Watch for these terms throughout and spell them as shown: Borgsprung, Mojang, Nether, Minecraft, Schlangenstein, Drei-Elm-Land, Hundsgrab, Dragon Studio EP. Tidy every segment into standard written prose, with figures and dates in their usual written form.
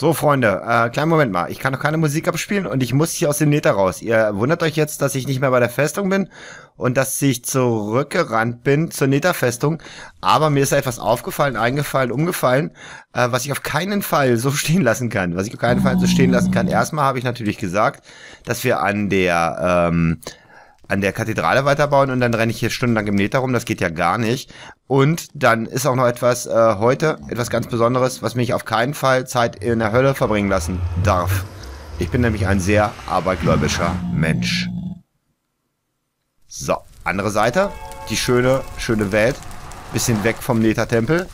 So, Freunde, kleinen Moment mal. Ich kann noch keine Musik abspielen und ich muss hier aus dem Nether raus. Ihr wundert euch jetzt, dass ich nicht mehr bei der Festung bin und dass ich zurückgerannt bin zur Nether-Festung. Aber mir ist etwas aufgefallen, eingefallen, umgefallen, was ich auf keinen Fall so stehen lassen kann. Erstmal habe ich natürlich gesagt, dass wir an der Kathedrale weiterbauen und dann renne ich hier stundenlang im Nether rum, das geht ja gar nicht. Und dann ist auch noch etwas heute, etwas ganz Besonderes, was mich auf keinen Fall Zeit in der Hölle verbringen lassen darf. Ich bin nämlich ein sehr abergläubischer Mensch. So, andere Seite, die schöne, schöne Welt, bisschen weg vom Nether-Tempel.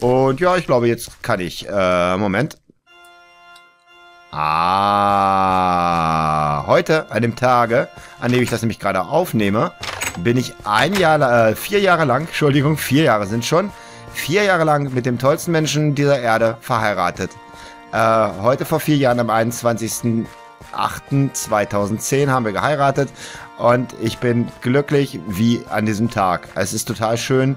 Und ja, ich glaube, jetzt kann ich, Moment. Ah, heute, an dem Tage, an dem ich das nämlich gerade aufnehme, bin ich 4 Jahre lang, Entschuldigung, 4 Jahre sind schon, 4 Jahre lang mit dem tollsten Menschen dieser Erde verheiratet. Heute vor 4 Jahren, am 21.08.2010 haben wir geheiratet und ich bin glücklich wie an diesem Tag. Es ist total schön,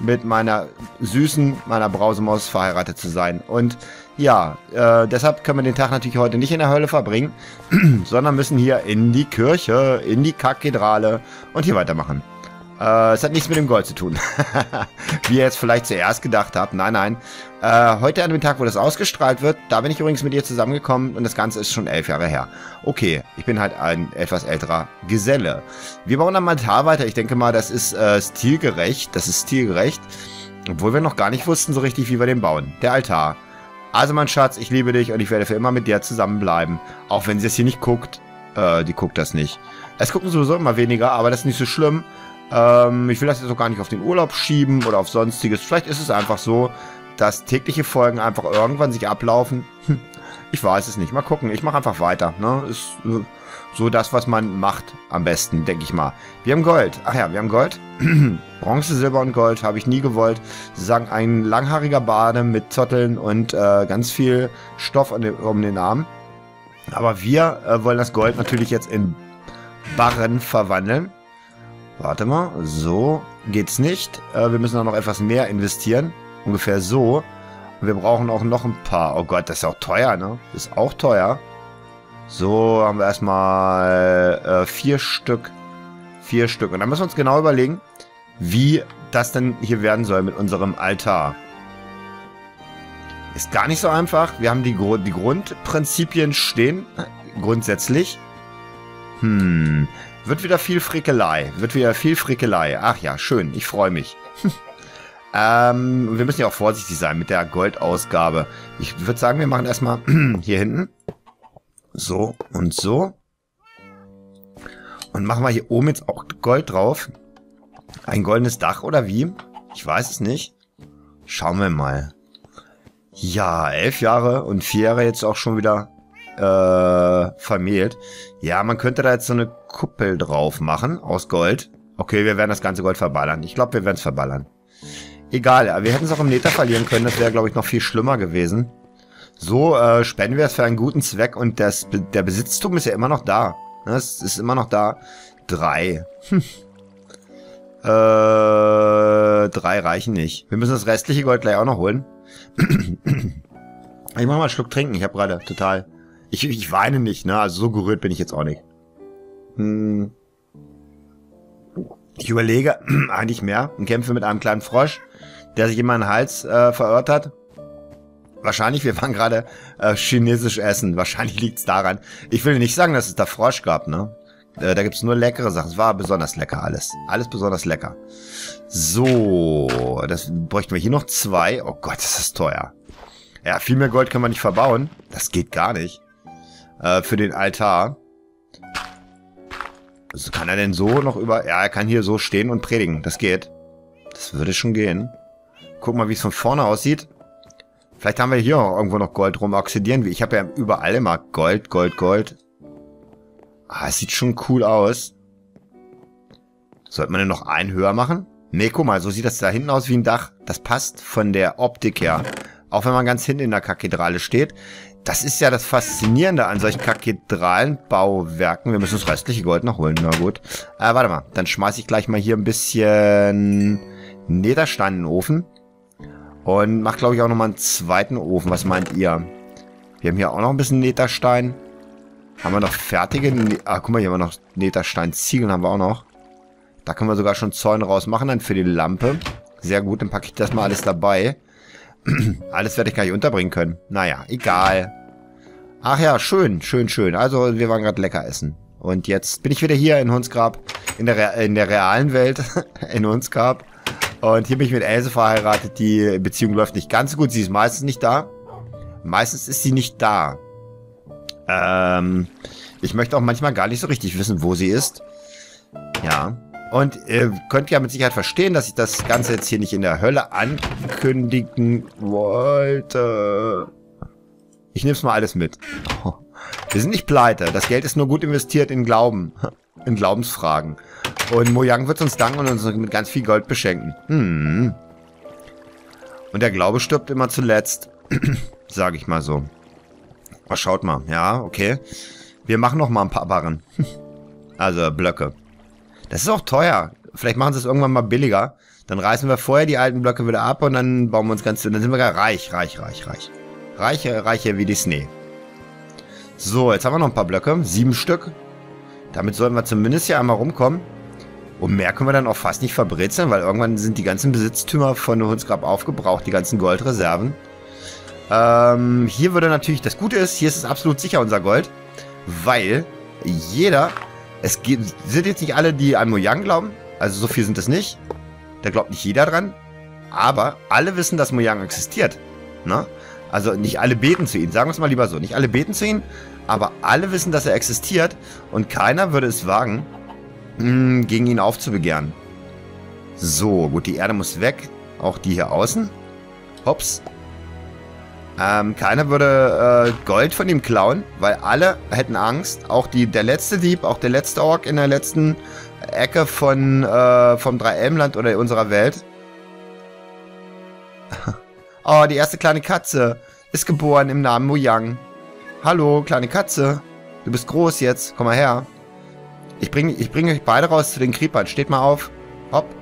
mit meiner süßen, meiner Brausemaus verheiratet zu sein. Und ja, deshalb können wir den Tag natürlich heute nicht in der Hölle verbringen, sondern müssen hier in die Kirche, in die Kathedrale und hier weitermachen. Es hat nichts mit dem Gold zu tun, wie ihr jetzt vielleicht zuerst gedacht habt. Nein, nein. Heute an dem Tag, wo das ausgestrahlt wird, da bin ich übrigens mit ihr zusammengekommen und das Ganze ist schon 11 Jahre her. Okay, ich bin halt ein etwas älterer Geselle. Wir bauen am Altar weiter. Ich denke mal, das ist stilgerecht. Das ist stilgerecht, obwohl wir noch gar nicht wussten so richtig, wie wir den bauen. Der Altar. Also mein Schatz, ich liebe dich und ich werde für immer mit dir zusammenbleiben. Auch wenn sie es hier nicht guckt. Die guckt das nicht. Es gucken sowieso immer weniger, aber das ist nicht so schlimm. Ich will das jetzt auch gar nicht auf den Urlaub schieben oder auf Sonstiges. Vielleicht ist es einfach so, dass tägliche Folgen einfach irgendwann sich ablaufen. Ich weiß es nicht. Mal gucken. Ich mache einfach weiter. Ne? Ist so das, was man macht am besten, denke ich mal. Wir haben Gold. Ach ja, wir haben Gold. Bronze, Silber und Gold habe ich nie gewollt. Sie sagen, ein langhaariger Bade mit Zotteln und ganz viel Stoff um den Arm. Aber wir wollen das Gold natürlich jetzt in Barren verwandeln. Warte mal, so geht's nicht. Wir müssen auch noch etwas mehr investieren. Ungefähr so. Und wir brauchen auch noch ein paar. Oh Gott, das ist auch teuer, ne? Das ist auch teuer. So, haben wir erstmal 4 Stück. 4 Stück. Und dann müssen wir uns genau überlegen, wie das denn hier werden soll mit unserem Altar. Ist gar nicht so einfach. Wir haben die Grundprinzipien stehen. Grundsätzlich. Wird wieder viel Frickelei. Ach ja, schön. Ich freue mich. Wir müssen ja auch vorsichtig sein mit der Goldausgabe. Ich würde sagen, wir machen erstmal hier hinten. So und so. Und machen wir hier oben jetzt auch Gold drauf. Ein goldenes Dach oder wie? Ich weiß es nicht. Schauen wir mal. Ja, 11 Jahre und 4 Jahre jetzt auch schon wieder vermählt. Ja, man könnte da jetzt so eine Kuppel drauf machen aus Gold. Okay, wir werden das ganze Gold verballern. Ich glaube, wir werden es verballern. Egal, wir hätten es auch im Nether verlieren können. Das wäre, glaube ich, noch viel schlimmer gewesen. So spenden wir es für einen guten Zweck und der Besitztum ist ja immer noch da. Das ist immer noch da. 3. 3 reichen nicht. Wir müssen das restliche Gold gleich auch noch holen. Ich mache mal einen Schluck trinken. Ich habe gerade total... Ich weine nicht, ne? Also so gerührt bin ich jetzt auch nicht. Ich überlege eigentlich mehr und kämpfe mit einem kleinen Frosch, der sich in meinen Hals verirrt hat. Wahrscheinlich, wir waren gerade chinesisch essen. Wahrscheinlich liegt's daran. Ich will nicht sagen, dass es da Frosch gab, ne? Da gibt's nur leckere Sachen. Es war besonders lecker alles. Alles besonders lecker. So, das bräuchten wir hier noch 2. Oh Gott, das ist teuer. Ja, viel mehr Gold kann man nicht verbauen. Das geht gar nicht. Für den Altar. Also kann er denn so noch über... Ja, er kann hier so stehen und predigen. Das geht. Das würde schon gehen. Guck mal, wie es von vorne aussieht. Vielleicht haben wir hier auch irgendwo noch Gold rum oxidieren. Ich habe ja überall immer Gold. Ah, es sieht schon cool aus. Sollte man denn noch einen höher machen? Nee, guck mal, so sieht das da hinten aus wie ein Dach. Das passt von der Optik her. Auch wenn man ganz hinten in der Kathedrale steht. Das ist ja das Faszinierende an solchen Kathedralenbauwerken. Wir müssen das restliche Gold noch holen. Na gut. Warte mal. Dann schmeiße ich gleich mal hier ein bisschen Netherstein in den Ofen. Und mache, glaube ich, auch nochmal einen zweiten Ofen. Was meint ihr? Wir haben hier auch noch ein bisschen Netherstein. Haben wir noch fertige... guck mal, hier haben wir noch Netherstein-Ziegeln, haben wir auch noch. Da können wir sogar schon Zäune rausmachen dann für die Lampe. Sehr gut, dann packe ich das mal alles dabei. Alles werde ich gar nicht unterbringen können. Naja, egal. Ach ja, schön, schön, schön. Also, wir waren gerade lecker essen. Und jetzt bin ich wieder hier in Hundsgrab. In der realen Welt. In Hundsgrab. Und hier bin ich mit Else verheiratet. Die Beziehung läuft nicht ganz so gut. Sie ist meistens nicht da. Meistens ist sie nicht da. Ich möchte auch manchmal gar nicht so richtig wissen, wo sie ist. Ja. Und ihr könnt ja mit Sicherheit verstehen, dass ich das Ganze jetzt hier nicht in der Hölle ankündigen wollte. Ich nehme es mal alles mit. Oh. Wir sind nicht pleite. Das Geld ist nur gut investiert in Glauben. In Glaubensfragen. Und Mojang wird uns danken und uns mit ganz viel Gold beschenken. Hm. Und der Glaube stirbt immer zuletzt. Sage ich mal so. Aber schaut mal. Ja, okay. Wir machen noch mal ein paar Barren. Also Blöcke. Das ist auch teuer. Vielleicht machen sie es irgendwann mal billiger. Dann reißen wir vorher die alten Blöcke wieder ab und dann bauen wir uns ganz... Dann sind wir gar reich. Reicher wie die Schnee. So, jetzt haben wir noch ein paar Blöcke. 7 Stück. Damit sollen wir zumindest hier einmal rumkommen. Und mehr können wir dann auch fast nicht verbrezeln, weil irgendwann sind die ganzen Besitztümer von Hundsgrab aufgebraucht, die ganzen Goldreserven. Hier würde natürlich... Das Gute ist, hier ist es absolut sicher, unser Gold. Weil jeder... Es sind jetzt nicht alle, die an Mojang glauben. Also so viel sind es nicht. Da glaubt nicht jeder dran. Aber alle wissen, dass Mojang existiert. Ne? Also nicht alle beten zu ihm. Sagen wir es mal lieber so. Nicht alle beten zu ihm. Aber alle wissen, dass er existiert. Und keiner würde es wagen, gegen ihn aufzubegehren. So, gut. Die Erde muss weg. Auch die hier außen. Hops. Keiner würde Gold von ihm klauen, weil alle hätten Angst. Auch der letzte Dieb, auch der letzte Ork in der letzten Ecke vom Drei-Elm-Land oder unserer Welt. Oh, die erste kleine Katze ist geboren im Namen Mojang. Hallo, kleine Katze. Du bist groß jetzt. Komm mal her. Ich bring euch beide raus zu den Creepern. Steht mal auf. Hopp.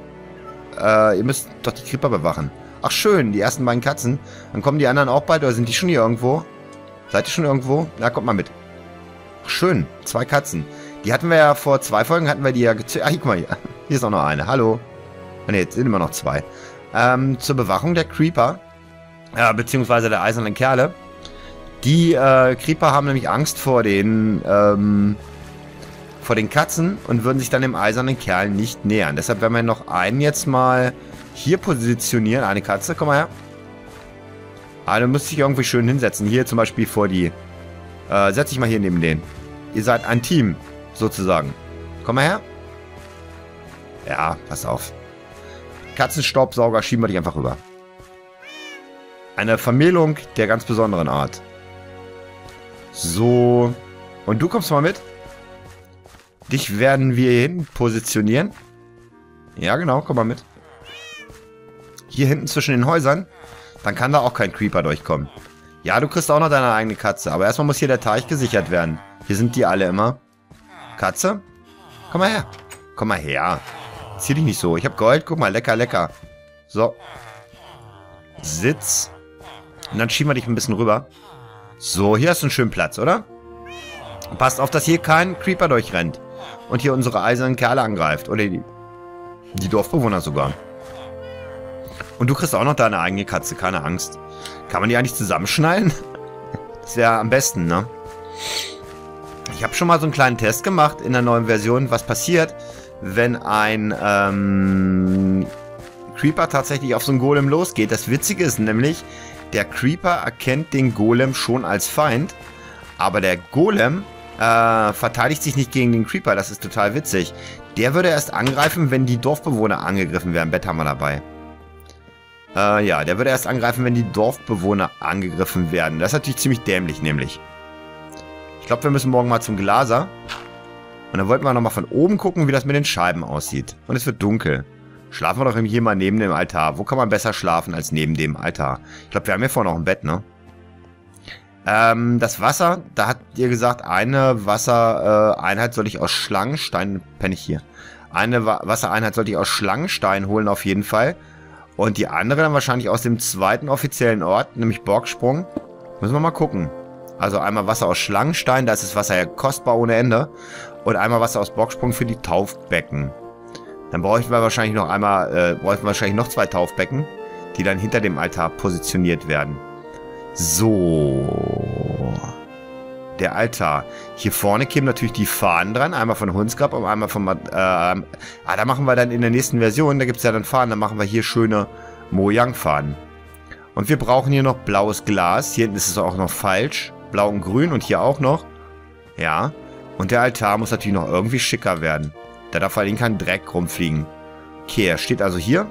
Ihr müsst doch die Creeper bewachen. Ach schön, die ersten beiden Katzen. Dann kommen die anderen auch bald, oder sind die schon hier irgendwo? Seid ihr schon irgendwo? Na, kommt mal mit. Ach schön, 2 Katzen. Die hatten wir ja vor 2 Folgen, hatten wir die ja... Ach, guck mal hier. Hier ist auch noch eine. Hallo. Ne, jetzt sind immer noch 2. Zur Bewachung der Creeper. Beziehungsweise der eisernen Kerle. Die Creeper haben nämlich Angst vor den Katzen und würden sich dann dem eisernen Kerl nicht nähern. Deshalb werden wir noch einen jetzt mal... Hier positionieren. Eine Katze. Komm mal her. Ah, dann müsste ich irgendwie schön hinsetzen. Hier zum Beispiel vor die... setz dich mal hier neben den. Ihr seid ein Team, sozusagen. Komm mal her. Ja, pass auf. Katzenstaubsauger schieben wir dich einfach rüber. Eine Vermählung der ganz besonderen Art. So. Und du kommst mal mit. Dich werden wir hierhin positionieren. Ja, genau. Komm mal mit. Hier hinten zwischen den Häusern, dann kann da auch kein Creeper durchkommen. Ja, du kriegst auch noch deine eigene Katze, aber erstmal muss hier der Teich gesichert werden. Hier sind die alle immer. Katze? Komm mal her. Komm mal her. Zieh dich nicht so. Ich hab Gold. Guck mal, lecker, lecker. So. Sitz. Und dann schieben wir dich ein bisschen rüber. So, hier hast du einen schönen Platz, oder? Und passt auf, dass hier kein Creeper durchrennt. Und hier unsere eisernen Kerle angreift. Oder die Dorfbewohner sogar. Und du kriegst auch noch deine eigene Katze, keine Angst. Kann man die eigentlich zusammenschneiden? Das wäre am besten, ne? Ich habe schon mal so einen kleinen Test gemacht in der neuen Version, was passiert, wenn ein Creeper tatsächlich auf so einen Golem losgeht. Das Witzige ist nämlich, der Creeper erkennt den Golem schon als Feind, aber der Golem verteidigt sich nicht gegen den Creeper. Das ist total witzig. Der würde erst angreifen, wenn die Dorfbewohner angegriffen werden. Bett haben wir dabei. Ja, der würde erst angreifen, wenn die Dorfbewohner angegriffen werden. Das ist natürlich ziemlich dämlich, nämlich. Ich glaube, wir müssen morgen mal zum Glaser. Und dann wollten wir nochmal von oben gucken, wie das mit den Scheiben aussieht. Und es wird dunkel. Schlafen wir doch hier mal neben dem Altar. Wo kann man besser schlafen als neben dem Altar? Ich glaube, wir haben hier vorne noch ein Bett, ne? Das Wasser, da hat ihr gesagt, eine Wassereinheit soll ich aus Schlangenstein... Penne ich hier. Eine Wassereinheit sollte ich aus Schlangenstein holen, auf jeden Fall. Und die andere dann wahrscheinlich aus dem zweiten offiziellen Ort, nämlich Borgsprung. Müssen wir mal gucken. Also einmal Wasser aus Schlangenstein, da ist das Wasser ja kostbar ohne Ende. Und einmal Wasser aus Borgsprung für die Taufbecken. Dann bräuchten wir wahrscheinlich noch zwei Taufbecken, die dann hinter dem Altar positioniert werden. So. Der Altar. Hier vorne kämen natürlich die Fahnen dran. Einmal von Hundsgrab und einmal von... da machen wir dann in der nächsten Version, da gibt es ja dann Fahnen, da machen wir hier schöne Mojang-Fahnen. Und wir brauchen hier noch blaues Glas. Hier hinten ist es auch noch falsch. Blau und grün und hier auch noch. Ja. Und der Altar muss natürlich noch irgendwie schicker werden. Da darf vor allem kein Dreck rumfliegen. Okay, er steht also hier.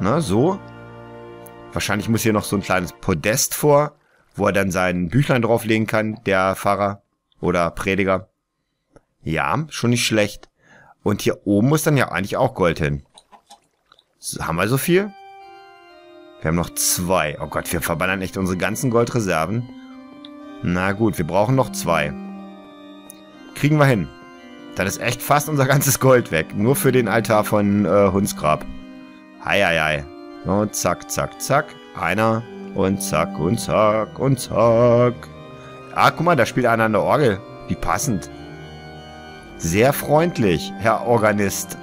Na, so. Wahrscheinlich muss hier noch so ein kleines Podest vor, wo er dann sein Büchlein drauflegen kann, der Pfarrer oder Prediger. Ja, schon nicht schlecht. Und hier oben muss dann ja eigentlich auch Gold hin. So, haben wir so viel? Wir haben noch 2. Oh Gott, wir verballern echt unsere ganzen Goldreserven. Na gut, wir brauchen noch 2. Kriegen wir hin. Dann ist echt fast unser ganzes Gold weg. Nur für den Altar von Hundsgrab. Hei, hei, hei. Und zack, zack, zack. Einer. Und zack, und zack, und zack. Ah, guck mal, da spielt einer an der Orgel. Wie passend. Sehr freundlich, Herr Organist.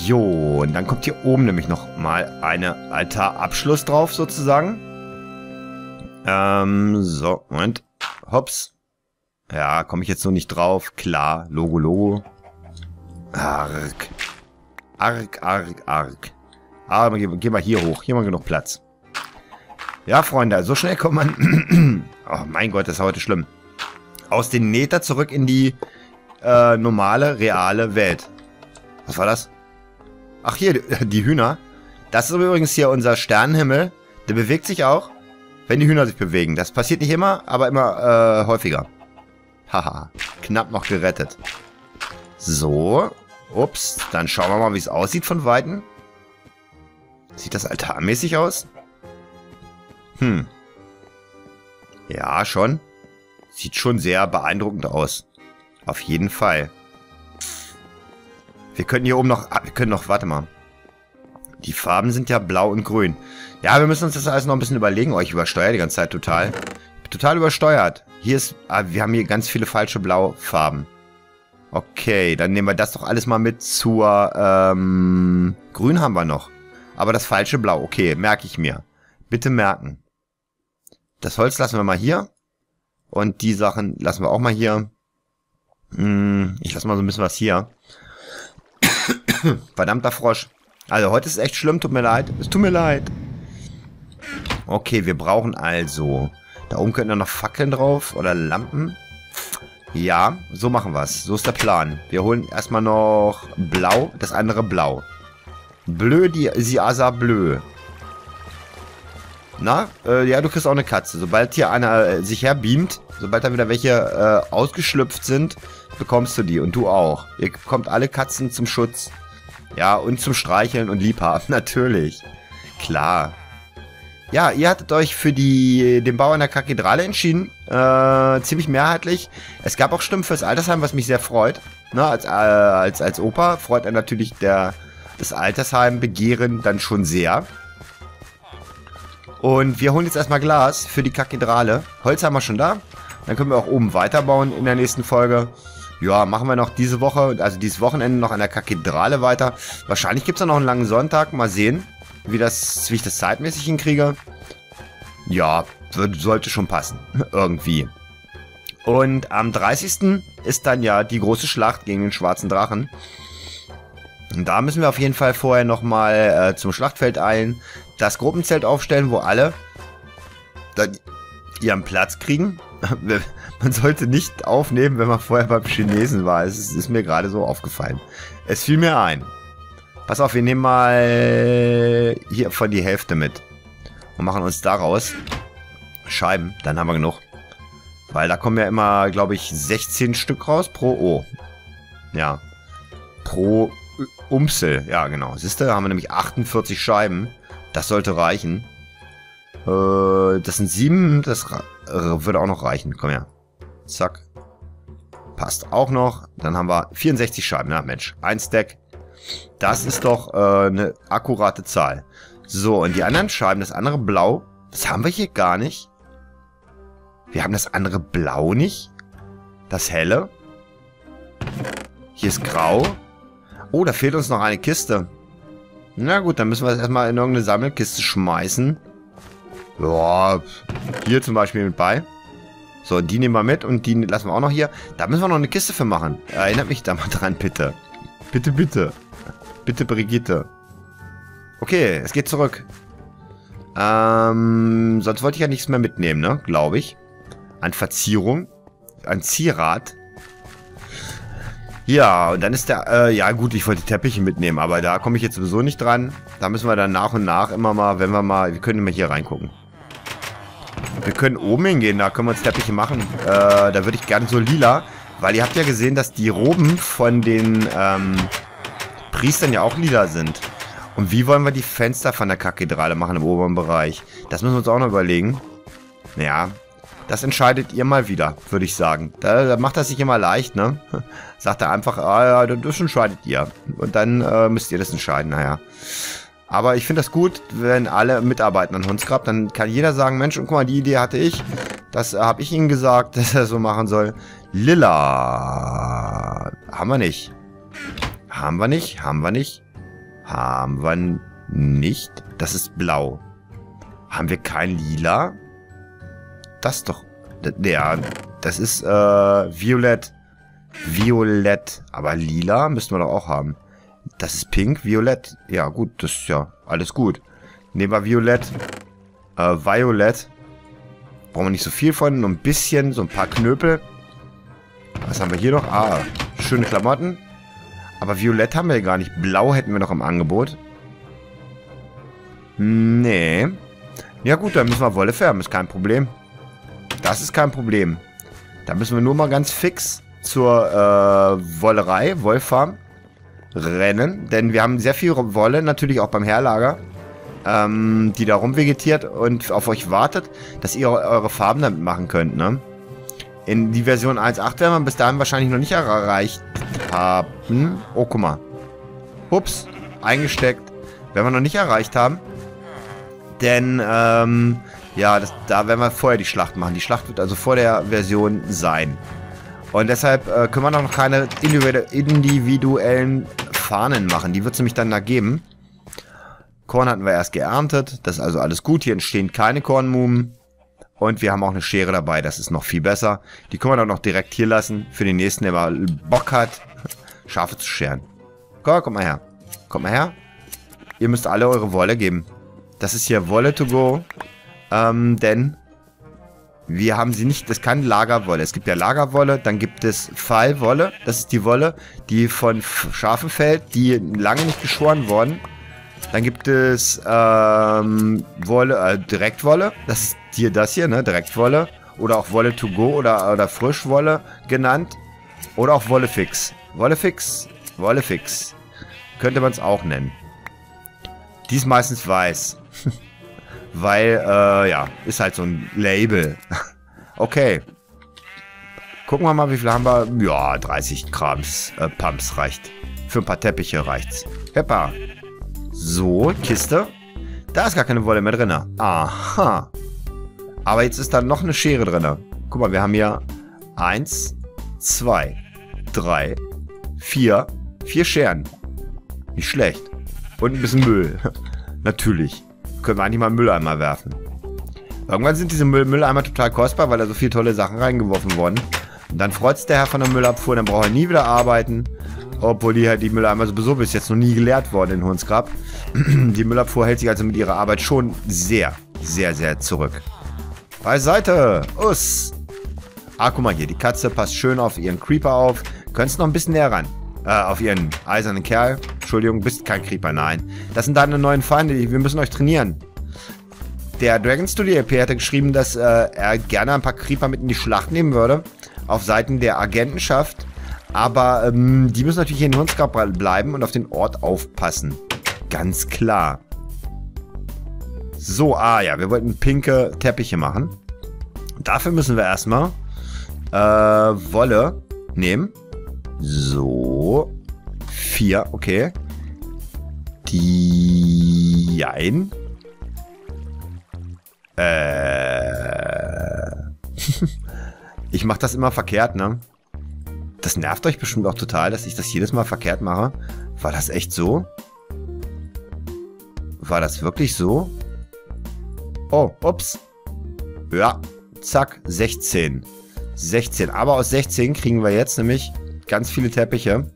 Jo, und dann kommt hier oben nämlich nochmal eine Altarabschluss drauf, sozusagen. So, Moment. Hops. Ja, komme ich jetzt so nicht drauf. Klar, Logo, Logo. Arg. Arg, arg, arg. Aber gehen wir hier hoch. Hier haben wir genug Platz. Ja, Freunde, so schnell kommt man... oh mein Gott, das ist heute schlimm. Aus den Nether zurück in die normale, reale Welt. Was war das? Ach, hier, die Hühner. Das ist übrigens hier unser Sternenhimmel. Der bewegt sich auch, wenn die Hühner sich bewegen. Das passiert nicht immer, aber immer häufiger. Haha, knapp noch gerettet. So, ups, dann schauen wir mal, wie es aussieht von Weitem. Sieht das altarmäßig aus? Hm. Ja, schon. Sieht schon sehr beeindruckend aus. Auf jeden Fall. Wir können hier oben noch... Ah, wir können noch... Warte mal. Die Farben sind ja blau und grün. Ja, wir müssen uns das alles noch ein bisschen überlegen. Oh, ich übersteuere die ganze Zeit total. Ich bin total übersteuert. Hier ist... Ah, wir haben hier ganz viele falsche Blaufarben. Okay, dann nehmen wir das doch alles mal mit zur... Grün haben wir noch. Aber das falsche Blau, okay, merke ich mir. Bitte merken. Das Holz lassen wir mal hier. Und die Sachen lassen wir auch mal hier. Ich lasse mal so ein bisschen was hier. Verdammter Frosch. Also heute ist echt schlimm, tut mir leid. Es tut mir leid. Okay, wir brauchen also... Da oben könnten noch Fackeln drauf oder Lampen. Ja, so machen wir es. So ist der Plan. Wir holen erstmal noch Blau, das andere Blau. Bleu, die Siasa Bleu. Na, ja, du kriegst auch eine Katze. Sobald hier einer sich herbeamt, sobald da wieder welche ausgeschlüpft sind, bekommst du die. Und du auch. Ihr bekommt alle Katzen zum Schutz. Ja, und zum Streicheln und Liebhaben. Natürlich. Klar. Ja, ihr hattet euch für den Bau einer Kathedrale entschieden. Ziemlich mehrheitlich. Es gab auch Stimmen fürs Altersheim, was mich sehr freut. Na, als Opa freut einen natürlich das Altersheim-Begehren dann schon sehr. Und wir holen jetzt erstmal Glas für die Kathedrale. Holz haben wir schon da. Dann können wir auch oben weiterbauen in der nächsten Folge. Ja, machen wir noch diese Woche, also dieses Wochenende noch an der Kathedrale weiter. Wahrscheinlich gibt es dann noch einen langen Sonntag. Mal sehen, wie ich das zeitmäßig hinkriege. Ja, sollte schon passen. Irgendwie. Und am 30. ist dann ja die große Schlacht gegen den schwarzen Drachen. Und da müssen wir auf jeden Fall vorher nochmal zum Schlachtfeld eilen, das Gruppenzelt aufstellen, wo alle dann ihren Platz kriegen. Man sollte nicht aufnehmen, wenn man vorher beim Chinesen war. Es ist mir gerade so aufgefallen. Es fiel mir ein. Pass auf, wir nehmen mal hier von die Hälfte mit. Und machen uns daraus Scheiben, dann haben wir genug. Weil da kommen ja immer, glaube ich, 16 Stück raus pro O. Ja, pro Umsel, ja genau. Siehst du, da haben wir nämlich 48 Scheiben. Das sollte reichen. Das sind 7. Das würde auch noch reichen. Komm her. Zack. Passt auch noch. Dann haben wir 64 Scheiben. Na Mensch, ein Stack. Das ist doch eine akkurate Zahl. So, und die anderen Scheiben, das andere Blau, das haben wir hier gar nicht. Wir haben das andere Blau nicht. Das helle. Hier ist Grau. Oh, da fehlt uns noch eine Kiste. Na gut, dann müssen wir das erstmal in irgendeine Sammelkiste schmeißen. Ja, hier zum Beispiel mit bei. So, die nehmen wir mit und die lassen wir auch noch hier. Da müssen wir noch eine Kiste für machen. Erinnert mich da mal dran, bitte. Bitte, bitte. Bitte, Brigitte. Okay, es geht zurück. Sonst wollte ich ja nichts mehr mitnehmen, ne? Glaube ich. An Verzierung. An Zierrad. Ja, und dann ist der... ja gut, ich wollte Teppiche mitnehmen, aber da komme ich jetzt sowieso nicht dran. Da müssen wir dann nach und nach immer mal, wenn wir mal... Wir können immer hier reingucken. Wir können oben hingehen, da können wir uns Teppiche machen. Da würde ich gerne so lila, weil ihr habt ja gesehen, dass die Roben von den Priestern ja auch lila sind. Und wie wollen wir die Fenster von der Kathedrale machen im oberen Bereich? Das müssen wir uns auch noch überlegen. Naja, das entscheidet ihr mal wieder, würde ich sagen. Da macht das sich immer leicht, ne? Sagt er einfach, ah, ja, das entscheidet ihr. Und dann müsst ihr das entscheiden, naja. Aber ich finde das gut, wenn alle mitarbeiten an Hundsgrab. Dann kann jeder sagen, Mensch, und guck mal, die Idee hatte ich. Das habe ich ihnen gesagt, dass er so machen soll. Lila. Haben wir nicht. Haben wir nicht, haben wir nicht. Haben wir nicht. Das ist blau. Haben wir kein Lila? Das doch. Ja, das ist violett. Violett. Aber Lila müssten wir doch auch haben. Das ist pink, violett. Ja gut, das ist ja alles gut. Nehmen wir violett. Violett. Brauchen wir nicht so viel von. Nur ein bisschen, so ein paar Knöpel. Was haben wir hier noch? Ah, schöne Klamotten. Aber violett haben wir ja gar nicht. Blau hätten wir noch im Angebot. Nee. Ja gut, dann müssen wir Wolle färben. Ist kein Problem. Das ist kein Problem. Da müssen wir nur mal ganz fix zur Wollerei, Wollfarm rennen. Denn wir haben sehr viel Wolle, natürlich auch beim Herlager, die da rumvegetiert und auf euch wartet, dass ihr eure Farben damit machen könnt, ne? In die Version 1.8 werden wir bis dahin wahrscheinlich noch nicht erreicht haben. Oh, guck mal. Ups, eingesteckt. Werden wir noch nicht erreicht haben. Denn, ja, da werden wir vorher die Schlacht machen. Die Schlacht wird also vor der Version sein. Und deshalb können wir noch keine individuellen Fahnen machen. Die wird es nämlich dann da geben. Korn hatten wir erst geerntet. Das ist also alles gut. Hier entstehen keine Kornmumen. Und wir haben auch eine Schere dabei, das ist noch viel besser. Die können wir dann noch direkt hier lassen. Für den nächsten, der mal Bock hat, Schafe zu scheren. Komm, kommt mal her. Kommt mal her. Ihr müsst alle eure Wolle geben. Das ist hier Wolle to go. Denn wir haben sie nicht, das kann Lagerwolle. Es gibt ja Lagerwolle, dann gibt es Fallwolle. Das ist die Wolle, die von Schafen fällt, die lange nicht geschoren wurden. Dann gibt es Wolle, Direktwolle. Das ist hier das hier, ne? Direktwolle. Oder auch Wolle to go oder Frischwolle genannt. Oder auch Wolle fix. Wolle fix. Wolle fix. Könnte man es auch nennen. Die ist meistens weiß. Weil, ja, ist halt so ein Label. Okay. Gucken wir mal, wie viel haben wir. Ja, 30 Grams Pumps reicht. Für ein paar Teppiche reicht's. Heppa. So, Kiste. Da ist gar keine Wolle mehr drin. Aha. Aber jetzt ist da noch eine Schere drin. Guck mal, wir haben hier 1, 2, 3, 4. 4 Scheren. Nicht schlecht. Und ein bisschen Müll. Natürlich. Können wir eigentlich mal einen Mülleimer werfen. Irgendwann sind diese Mülleimer total kostbar, weil da so viele tolle Sachen reingeworfen wurden. Und dann freut es der Herr von der Müllabfuhr, dann braucht er nie wieder arbeiten. Obwohl die Mülleimer sowieso bis jetzt noch nie geleert worden in Hundsgrab. Die Müllabfuhr hält sich also mit ihrer Arbeit schon sehr, sehr, sehr zurück. Beiseite! Us! Ah, guck mal hier, die Katze passt schön auf ihren Creeper auf. Könntest noch ein bisschen näher ran. Auf ihren eisernen Kerl. Entschuldigung, bist kein Creeper, nein. Das sind deine neuen Feinde, wir müssen euch trainieren. Der Dragon Studio EP hatte geschrieben, dass er gerne ein paar Creeper mit in die Schlacht nehmen würde. Auf Seiten der Agentenschaft. Aber die müssen natürlich hier in Hundsgrab bleiben und auf den Ort aufpassen. Ganz klar. So, ah ja, wir wollten pinke Teppiche machen. Dafür müssen wir erstmal Wolle nehmen. So. 4, okay. Die... Jein. Ich mache das immer verkehrt, ne? Das nervt euch bestimmt auch total, dass ich das jedes Mal verkehrt mache. War das echt so? War das wirklich so? Oh, ups. Ja, zack, 16. 16, aber aus 16 kriegen wir jetzt nämlich ganz viele Teppiche.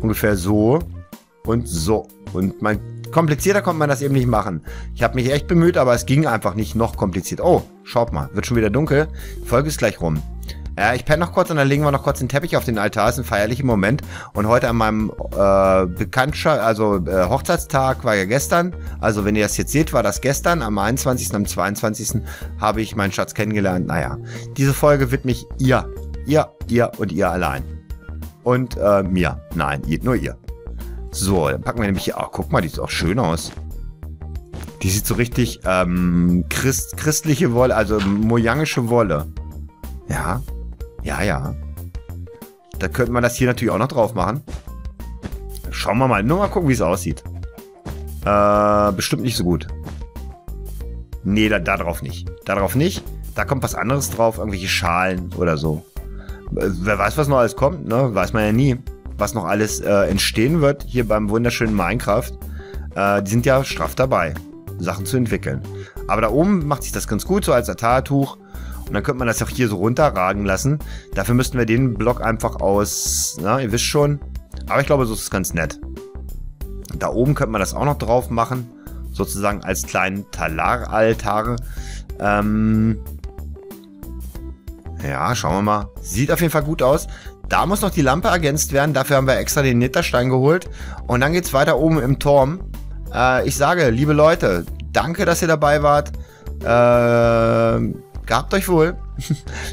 Ungefähr so und so. Und komplizierter konnte man das eben nicht machen. Ich habe mich echt bemüht, aber es ging einfach nicht noch kompliziert. Oh, schaut mal, wird schon wieder dunkel. Die Folge ist gleich rum. Ich penne noch kurz und dann legen wir noch kurz den Teppich auf den Altar. Ist ein feierlicher Moment. Und heute an meinem Hochzeitstag war ja gestern. Also wenn ihr das jetzt seht, war das gestern. Am 21. am 22. habe ich meinen Schatz kennengelernt. Naja, diese Folge widme ich ihr und ihr allein. Und mir. Nein, nur ihr. So, dann packen wir nämlich hier... Oh, guck mal, die sieht auch schön aus. Die sieht so richtig christliche Wolle, also mojangische Wolle. Ja. Ja, ja. Da könnte man das hier natürlich auch noch drauf machen. Schauen wir mal. Nur mal gucken, wie es aussieht. Bestimmt nicht so gut. Nee, da drauf nicht. Da drauf nicht. Da kommt was anderes drauf. Irgendwelche Schalen oder so. Wer weiß, was noch alles kommt, ne? Weiß man ja nie. Was noch alles entstehen wird hier beim wunderschönen Minecraft. Die sind ja straff dabei, Sachen zu entwickeln. Aber da oben macht sich das ganz gut, so als Altartuch. Und dann könnte man das auch hier so runterragen lassen. Dafür müssten wir den Block einfach aus... Na, ihr wisst schon. Aber ich glaube, so ist es ganz nett. Da oben könnte man das auch noch drauf machen. Sozusagen als kleinen Talaraltar. Ja, schauen wir mal. Sieht auf jeden Fall gut aus. Da muss noch die Lampe ergänzt werden. Dafür haben wir extra den Netherstein geholt. Und dann geht es weiter oben im Turm. Ich sage, liebe Leute, danke, dass ihr dabei wart. Gehabt euch wohl,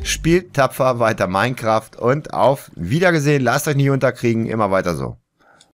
spielt tapfer weiter Minecraft und auf Wiedersehen, lasst euch nicht unterkriegen, immer weiter so.